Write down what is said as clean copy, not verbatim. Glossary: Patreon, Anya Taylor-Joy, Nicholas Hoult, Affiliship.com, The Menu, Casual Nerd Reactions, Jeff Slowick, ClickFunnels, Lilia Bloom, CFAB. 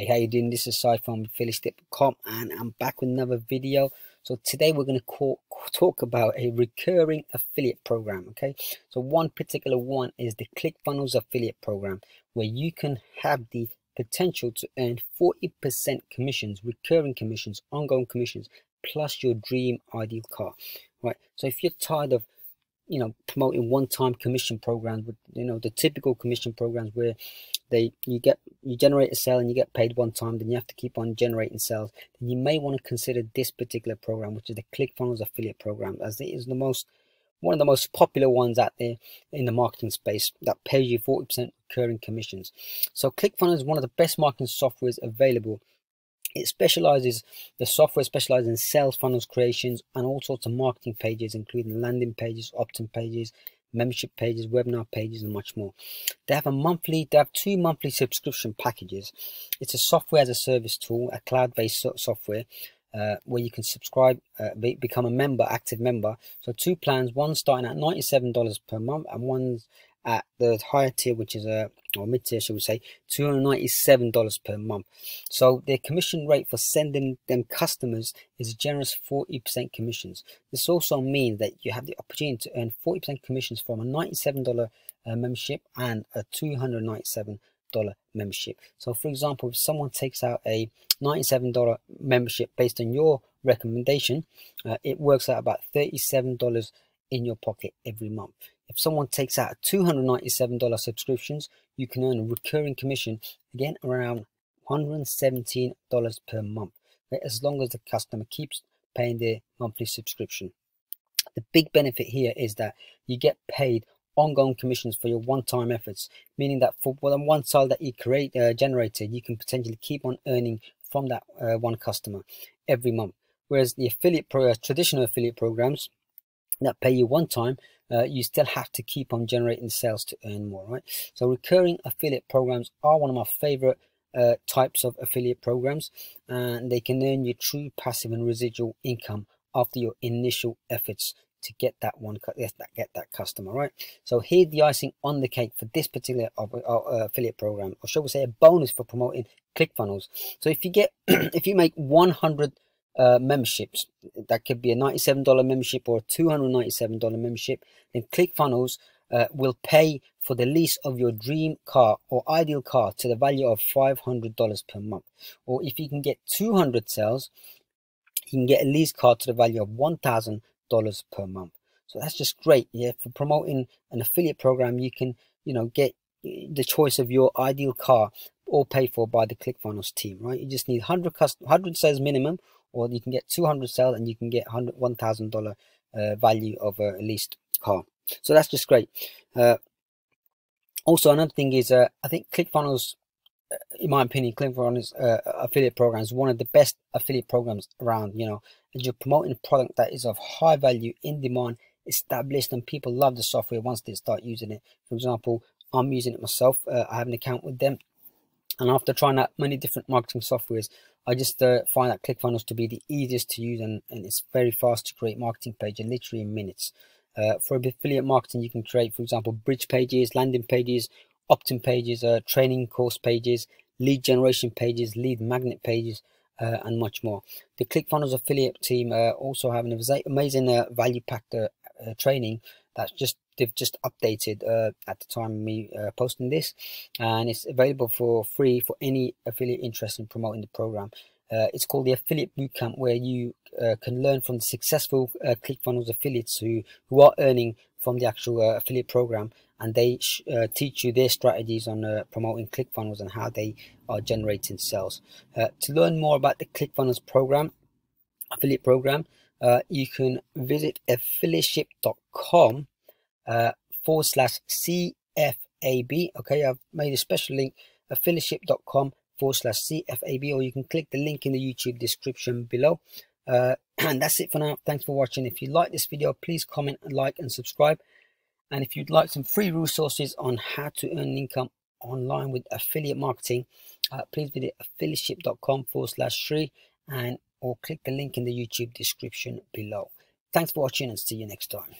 Hey, how you doing? This is Sai from Affiliship.com, and I'm back with another video. So today we're going to talk about a recurring affiliate program. Okay, so one particular one is the ClickFunnels affiliate program, where you can have the potential to earn 40% commissions, recurring commissions, ongoing commissions, plus your dream ideal car. Right. So if you're tired of promoting one-time commission programs, with the typical commission programs where you generate a sale and you get paid one time, then you have to keep on generating sales, then you may want to consider this particular program, which is the ClickFunnels affiliate program, as it is the one of the most popular ones out there in the marketing space that pays you 40% recurring commissions. So ClickFunnels is one of the best marketing softwares available. The software specializes in sales funnels creations and all sorts of marketing pages, including landing pages, opt-in pages, membership pages, webinar pages, and much more. They have two monthly subscription packages. It's a software as a service tool, a cloud-based software where you can subscribe, become a member, active member. So two plans, one starting at $97 per month and one's at the higher tier, which is or mid tier, should we say, $297 per month. So their commission rate for sending them customers is a generous 40% commissions. This also means that you have the opportunity to earn 40% commissions from a $97 membership and a $297 membership. So for example, if someone takes out a $97 membership based on your recommendation, it works out about $37 in your pocket every month. If someone takes out $297 subscriptions, you can earn a recurring commission, again around $117 per month, as long as the customer keeps paying their monthly subscription. The big benefit here is that you get paid ongoing commissions for your one-time efforts, meaning that for one sale that you generated, you can potentially keep on earning from that one customer every month. Whereas the traditional affiliate programs that pay you one time, you still have to keep on generating sales to earn more, right? So recurring affiliate programs are one of my favorite types of affiliate programs, and they can earn you true passive and residual income after your initial efforts to get that customer, right? So here's the icing on the cake for this particular affiliate program, or shall we say a bonus for promoting ClickFunnels. So if you make 100 memberships, that could be a $97 membership or a $297 membership, then ClickFunnels will pay for the lease of your dream car or ideal car to the value of $500 per month. Or if you can get 200 sales, you can get a lease car to the value of $1,000 per month. So that's just great. Yeah, for promoting an affiliate program, you can get the choice of your ideal car, all paid for by the ClickFunnels team, right? You just need 100 sales minimum, or you can get 200 sales and you can get $1,000 value of a leased car. So that's just great. Also, another thing is I think ClickFunnels, in my opinion, ClickFunnels affiliate program is one of the best affiliate programs around. And you're promoting a product that is of high value, in demand, established, and people love the software once they start using it. For example, I'm using it myself. I have an account with them, and after trying out many different marketing softwares, I just find that ClickFunnels to be the easiest to use, and it's very fast to create marketing pages, literally in minutes. For affiliate marketing, you can create, for example, bridge pages, landing pages, opt-in pages, training course pages, lead generation pages, lead magnet pages, and much more. The ClickFunnels affiliate team also have an amazing value-packed training that's they've just updated at the time of me posting this, and it's available for free for any affiliate interest in promoting the program. It's called the Affiliate Bootcamp, where you can learn from the successful ClickFunnels affiliates who are earning from the actual affiliate program, and they teach you their strategies on promoting ClickFunnels and how they are generating sales. To learn more about the ClickFunnels affiliate program, you can visit Affiliship.com /CFAB. okay, I've made a special link, affiliship.com/CFAB, or you can click the link in the YouTube description below. And that's it for now. Thanks for watching. If you like this video, please comment, like, and subscribe. And if you'd like some free resources on how to earn income online with affiliate marketing, please visit affiliship.com /free, or click the link in the YouTube description below. Thanks for watching, and see you next time.